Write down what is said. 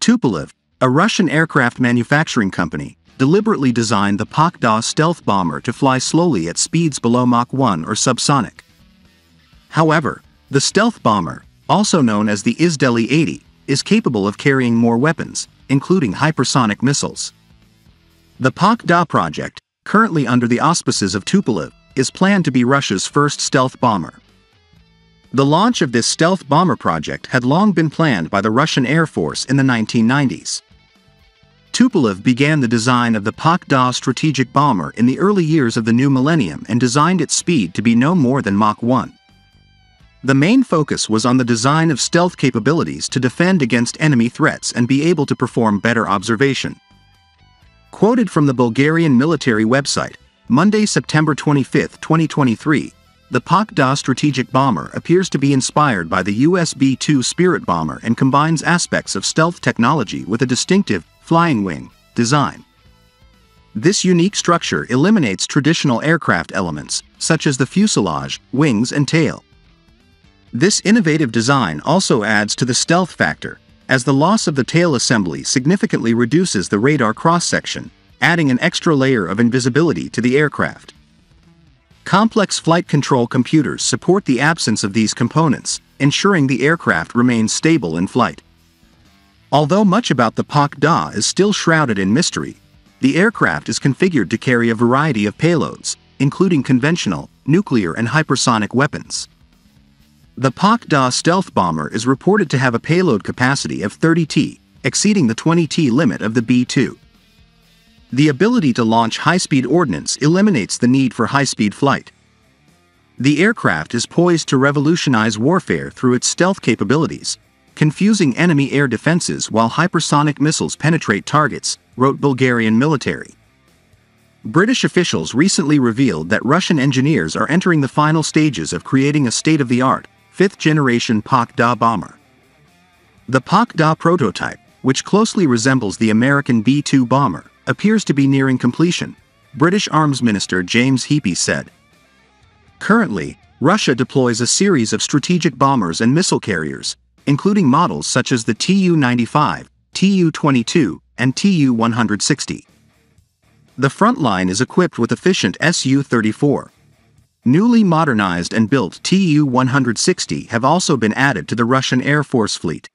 Tupolev, a Russian aircraft manufacturing company, deliberately designed the PAK DA stealth bomber to fly slowly at speeds below Mach 1 or subsonic. However, the stealth bomber, also known as the Izdelie 80, is capable of carrying more weapons, including hypersonic missiles. The PAK DA project, currently under the auspices of Tupolev, is planned to be Russia's first stealth bomber. The launch of this stealth bomber project had long been planned by the Russian Air Force in the 1990s. Tupolev began the design of the PAK DA strategic bomber in the early years of the new millennium and designed its speed to be no more than Mach 1. The main focus was on the design of stealth capabilities to defend against enemy threats and be able to perform better observation. Quoted from the Bulgarian military website, Monday, September 25, 2023, the PAK DA strategic bomber appears to be inspired by the US B-2 Spirit bomber and combines aspects of stealth technology with a distinctive flying wing design. This unique structure eliminates traditional aircraft elements, such as the fuselage, wings, and tail. This innovative design also adds to the stealth factor, as the loss of the tail assembly significantly reduces the radar cross-section, adding an extra layer of invisibility to the aircraft. Complex flight control computers support the absence of these components, ensuring the aircraft remains stable in flight. Although much about the PAK DA is still shrouded in mystery, the aircraft is configured to carry a variety of payloads, including conventional, nuclear, and hypersonic weapons. The PAK DA stealth bomber is reported to have a payload capacity of 30 T, exceeding the 20 T limit of the B-2. The ability to launch high-speed ordnance eliminates the need for high-speed flight. The aircraft is poised to revolutionize warfare through its stealth capabilities, confusing enemy air defenses while hypersonic missiles penetrate targets, wrote Bulgarian military. British officials recently revealed that Russian engineers are entering the final stages of creating a state-of-the-art, fifth-generation PAK DA bomber. The PAK DA prototype, which closely resembles the American B-2 bomber, appears to be nearing completion, British Arms Minister James Heappey said. Currently, Russia deploys a series of strategic bombers and missile carriers, including models such as the Tu-95, Tu-22, and Tu-160. The front line is equipped with efficient Su-34. Newly modernized and built Tu-160 have also been added to the Russian Air Force fleet.